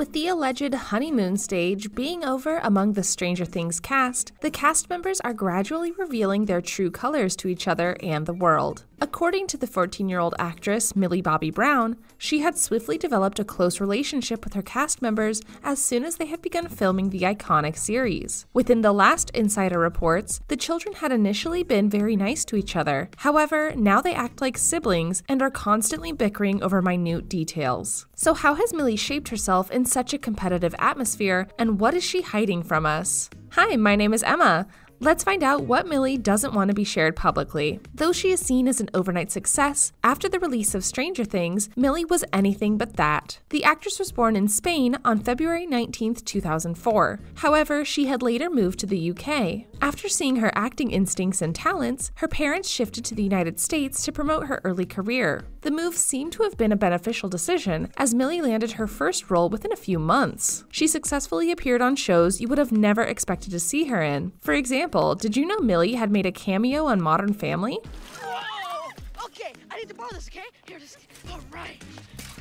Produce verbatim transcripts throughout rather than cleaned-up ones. With the alleged honeymoon stage being over among the Stranger Things cast, the cast members are gradually revealing their true colors to each other and the world. According to the fourteen-year-old actress Millie Bobby Brown, she had swiftly developed a close relationship with her cast members as soon as they had begun filming the iconic series. Within the last Insider reports, the children had initially been very nice to each other. However, now they act like siblings and are constantly bickering over minute details. So how has Millie shaped herself in such a competitive atmosphere, and what is she hiding from us? Hi, my name is Emma. Let's find out what Millie doesn't want to be shared publicly. Though she is seen as an overnight success, after the release of Stranger Things, Millie was anything but that. The actress was born in Spain on February nineteenth, two thousand four. However, she had later moved to the U K. After seeing her acting instincts and talents, her parents shifted to the United States to promote her early career. The move seemed to have been a beneficial decision, as Millie landed her first role within a few months. She successfully appeared on shows you would have never expected to see her in. For example, did you know Millie had made a cameo on Modern Family? Whoa! Okay, I need to borrow this, okay? Here, just... All right.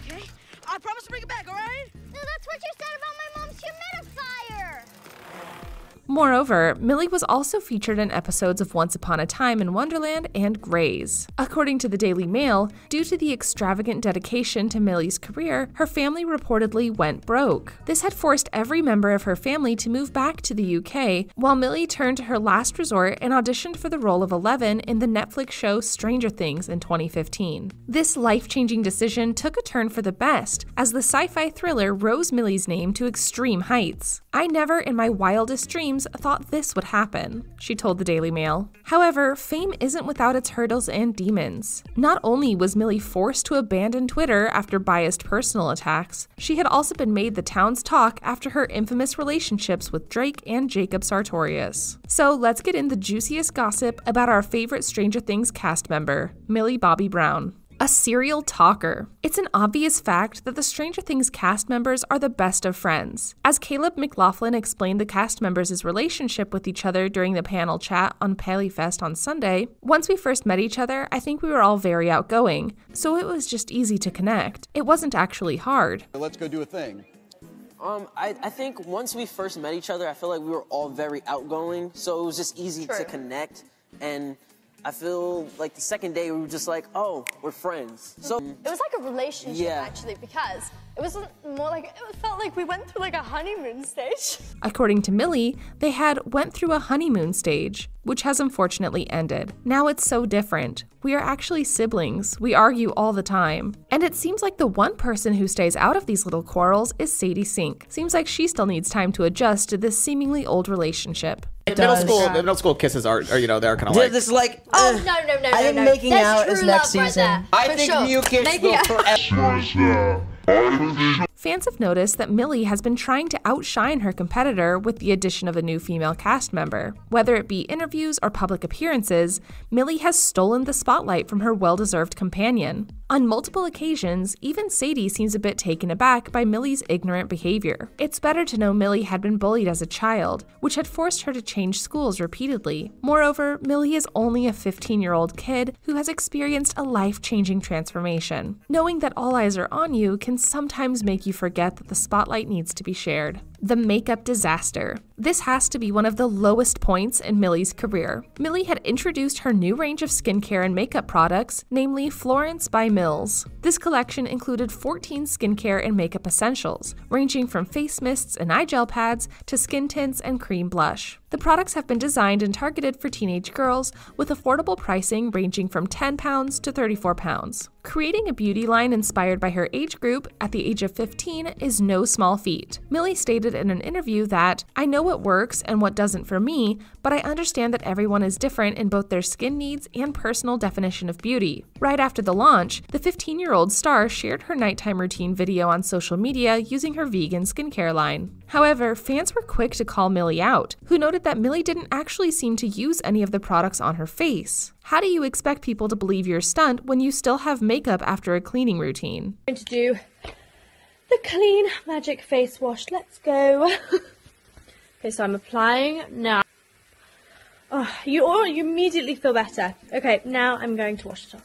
Okay? I promise to bring it back, all right? No, that's what you said about my mom's humidifier! Moreover, Millie was also featured in episodes of Once Upon a Time in Wonderland and Grey's. According to the Daily Mail, due to the extravagant dedication to Millie's career, her family reportedly went broke. This had forced every member of her family to move back to the U K, while Millie turned to her last resort and auditioned for the role of Eleven in the Netflix show Stranger Things in twenty fifteen. This life-changing decision took a turn for the best, as the sci-fi thriller rose Millie's name to extreme heights. "I never in my wildest dreams thought this would happen," she told the Daily Mail. However, fame isn't without its hurdles and demons. Not only was Millie forced to abandon Twitter after biased personal attacks, she had also been made the town's talk after her infamous relationships with Drake and Jacob Sartorius. So let's get in the juiciest gossip about our favorite Stranger Things cast member, Millie Bobby Brown. A serial talker. It's an obvious fact that the Stranger Things cast members are the best of friends. As Caleb McLaughlin explained the cast members' relationship with each other during the panel chat on PaleyFest on Sunday, "Once we first met each other, I think we were all very outgoing, so it was just easy to connect. It wasn't actually hard. Let's go do a thing. Um, I, I think once we first met each other, I feel like we were all very outgoing, so it was just easy True. to connect, and I feel like the second day we were just like, oh, we're friends. So it was like a relationship, yeah. actually, because it wasn't more like, it felt like we went through like a honeymoon stage. According to Millie, they had went through a honeymoon stage, which has unfortunately ended. "Now it's so different. We are actually siblings. We argue all the time." And it seems like the one person who stays out of these little quarrels is Sadie Sink. Seems like she still needs time to adjust to this seemingly old relationship. It middle does. school, yeah. middle school kisses are, are you know, they're kind of like. This is like. Oh uh, no no no! I think no, no. making There's out is next season. Right I think sure. new kids making will forever. Fans have noticed that Millie has been trying to outshine her competitor with the addition of a new female cast member. Whether it be interviews or public appearances, Millie has stolen the spotlight from her well-deserved companion. On multiple occasions, even Sadie seems a bit taken aback by Millie's ignorant behavior. It's better to know Millie had been bullied as a child, which had forced her to change schools repeatedly. Moreover, Millie is only a fifteen-year-old kid who has experienced a life-changing transformation. Knowing that all eyes are on you can sometimes make you You forget that the spotlight needs to be shared. The makeup disaster. This has to be one of the lowest points in Millie's career. Millie had introduced her new range of skincare and makeup products, namely Florence by Mills. This collection included fourteen skincare and makeup essentials, ranging from face mists and eye gel pads to skin tints and cream blush. The products have been designed and targeted for teenage girls, with affordable pricing ranging from ten pounds to thirty-four pounds. Creating a beauty line inspired by her age group at the age of fifteen is no small feat. Millie stated in an interview that, "I know what works and what doesn't for me, but I understand that everyone is different in both their skin needs and personal definition of beauty." Right after the launch, the fifteen-year-old star shared her nighttime routine video on social media using her vegan skincare line. However, fans were quick to call Millie out, who noted that Millie didn't actually seem to use any of the products on her face. How do you expect people to believe your stunt when you still have makeup after a cleaning routine? I'm going to do the Clean Magic Face Wash. Let's go. Okay, so I'm applying now. Oh, you all, you immediately feel better. Okay, now I'm going to wash it off.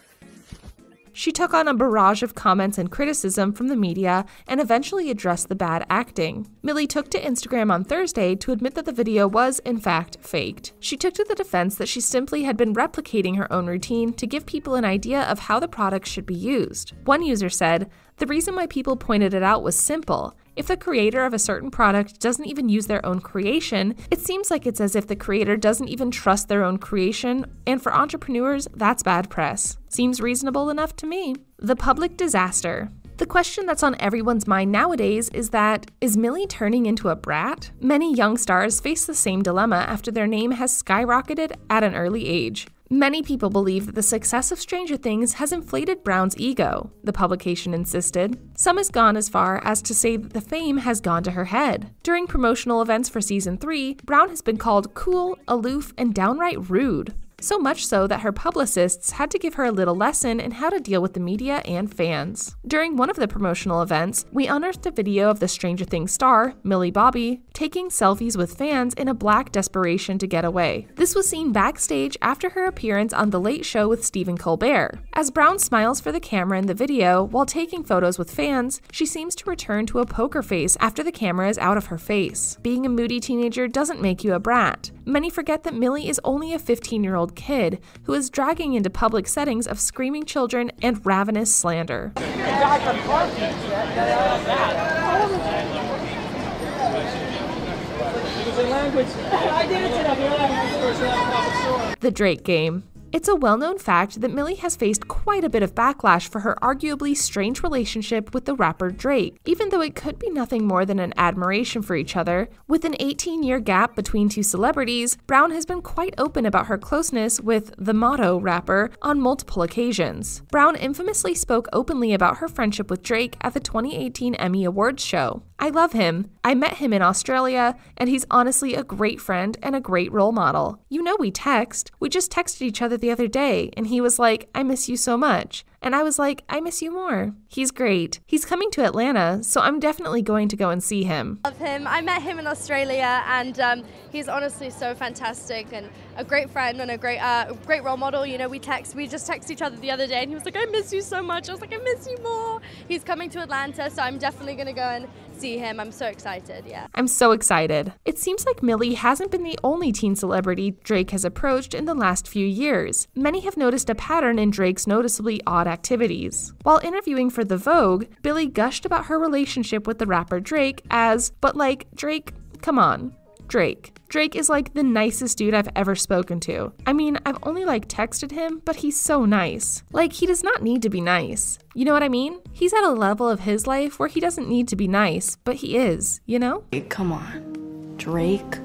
She took on a barrage of comments and criticism from the media and eventually addressed the bad acting. Millie took to Instagram on Thursday to admit that the video was, in fact, faked. She took to the defense that she simply had been replicating her own routine to give people an idea of how the product should be used. One user said, "The reason why people pointed it out was simple. If the creator of a certain product doesn't even use their own creation, it seems like it's as if the creator doesn't even trust their own creation, and for entrepreneurs, that's bad press. Seems reasonable enough to me." The public disaster. The question that's on everyone's mind nowadays is that, is Millie turning into a brat? Many young stars face the same dilemma after their name has skyrocketed at an early age. Many people believe that the success of Stranger Things has inflated Brown's ego, the publication insisted. Some has gone as far as to say that the fame has gone to her head. During promotional events for season three, Brown has been called cool, aloof, and downright rude. So much so that her publicists had to give her a little lesson in how to deal with the media and fans. During one of the promotional events, we unearthed a video of the Stranger Things star, Millie Bobby, taking selfies with fans in a black desperation to get away. This was seen backstage after her appearance on The Late Show with Stephen Colbert. As Brown smiles for the camera in the video while taking photos with fans, she seems to return to a poker face after the camera is out of her face. Being a moody teenager doesn't make you a brat. Many forget that Millie is only a fifteen-year-old kid who is dragging into public settings of screaming children and ravenous slander. The Drake game. It's a well-known fact that Millie has faced quite a bit of backlash for her arguably strange relationship with the rapper Drake, even though it could be nothing more than an admiration for each other. With an eighteen-year gap between two celebrities, Brown has been quite open about her closeness with the Motto rapper on multiple occasions. Brown infamously spoke openly about her friendship with Drake at the twenty eighteen Emmy Awards show. "I love him. I met him in Australia, and he's honestly a great friend and a great role model. You know we text. We just texted each other the other day, and he was like, I miss you so much. And I was like, I miss you more. He's great. He's coming to Atlanta, so I'm definitely going to go and see him. I love him. I met him in Australia, and um, he's honestly so fantastic and a great friend and a great uh, great role model. You know, we text, we just text each other the other day, and he was like, I miss you so much. I was like, I miss you more. He's coming to Atlanta, so I'm definitely going to go and see him. I'm so excited, yeah. I'm so excited." It seems like Millie hasn't been the only teen celebrity Drake has approached in the last few years. Many have noticed a pattern in Drake's noticeably odd activities. While interviewing for The Vogue, Billie gushed about her relationship with the rapper Drake as, "But like, Drake, come on, Drake. Drake is like the nicest dude I've ever spoken to. I mean, I've only like texted him, but he's so nice. Like, he does not need to be nice. You know what I mean? He's at a level of his life where he doesn't need to be nice, but he is, you know? Come on, Drake.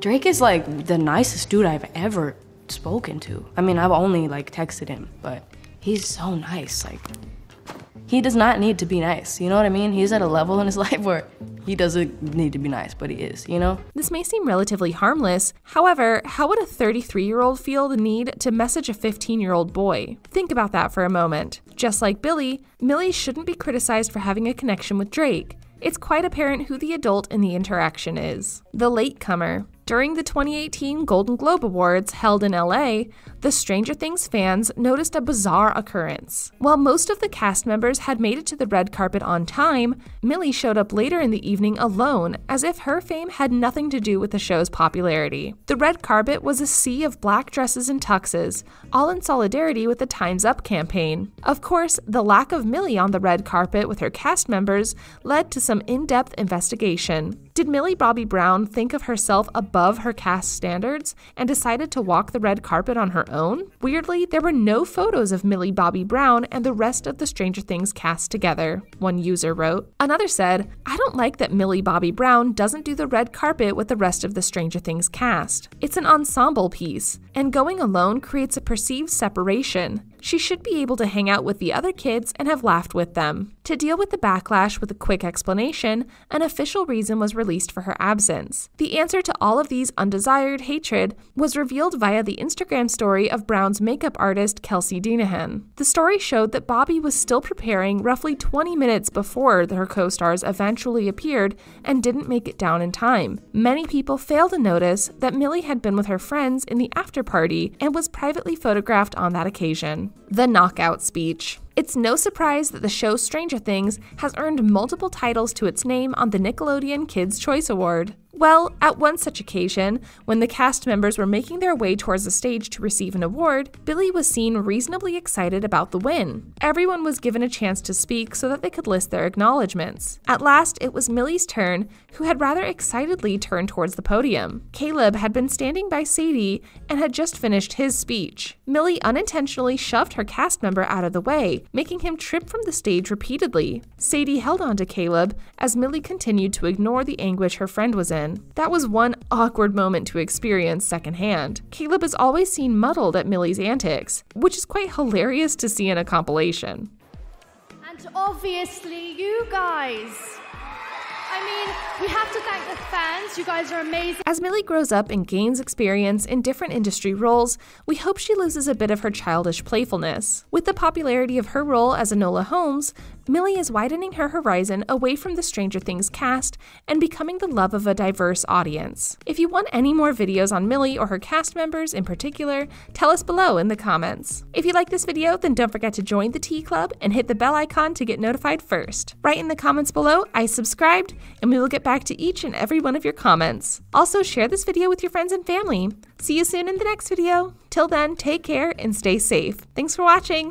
Drake is like the nicest dude I've ever spoken to. I mean, I've only like texted him, but he's so nice. Like, he does not need to be nice, you know what I mean? He's at a level in his life where he doesn't need to be nice, but he is, you know?" This may seem relatively harmless. However, how would a thirty-three-year-old feel the need to message a fifteen-year-old boy? Think about that for a moment. Just like Billie, Millie shouldn't be criticized for having a connection with Drake. It's quite apparent who the adult in the interaction is. The latecomer. During the twenty eighteen Golden Globe Awards held in L A, the Stranger Things fans noticed a bizarre occurrence. While most of the cast members had made it to the red carpet on time, Millie showed up later in the evening alone, as if her fame had nothing to do with the show's popularity. The red carpet was a sea of black dresses and tuxes, all in solidarity with the Times Up campaign. Of course, the lack of Millie on the red carpet with her cast members led to some in-depth investigation. Did Millie Bobby Brown think of herself above her cast standards and decided to walk the red carpet on her own? Weirdly, there were no photos of Millie Bobby Brown and the rest of the Stranger Things cast together, one user wrote. Another said, "I don't like that Millie Bobby Brown doesn't do the red carpet with the rest of the Stranger Things cast. It's an ensemble piece, and going alone creates a perceived separation. She should be able to hang out with the other kids and have laughed with them." To deal with the backlash with a quick explanation, an official reason was released for her absence. The answer to all of these undesired hatred was revealed via the Instagram story of Brown's makeup artist Kelsey Dinahan. The story showed that Bobby was still preparing roughly twenty minutes before her co-stars eventually appeared and didn't make it down in time. Many people failed to notice that Millie had been with her friends in the after party and was privately photographed on that occasion. The knockout speech. It's no surprise that the show Stranger Things has earned multiple titles to its name on the Nickelodeon Kids' Choice Award. Well, at one such occasion, when the cast members were making their way towards the stage to receive an award, Billie was seen reasonably excited about the win. Everyone was given a chance to speak so that they could list their acknowledgements. At last, it was Millie's turn, who had rather excitedly turned towards the podium. Caleb had been standing by Sadie and had just finished his speech. Millie unintentionally shoved her cast member out of the way, making him trip from the stage repeatedly. Sadie held on to Caleb as Millie continued to ignore the anguish her friend was in. That was one awkward moment to experience secondhand. Caleb is always seen muddled at Millie's antics, which is quite hilarious to see in a compilation. And obviously you guys. I mean, we have to thank the fans. You guys are amazing. As Millie grows up and gains experience in different industry roles, we hope she loses a bit of her childish playfulness. With the popularity of her role as Enola Holmes, Millie is widening her horizon away from the Stranger Things cast and becoming the love of a diverse audience. If you want any more videos on Millie or her cast members in particular, tell us below in the comments. If you like this video, then don't forget to join the Tea Club and hit the bell icon to get notified first. Write in the comments below, "I subscribed," and we will get back to each and every one of your comments. Also, share this video with your friends and family. See you soon in the next video. Till then, take care and stay safe. Thanks for watching.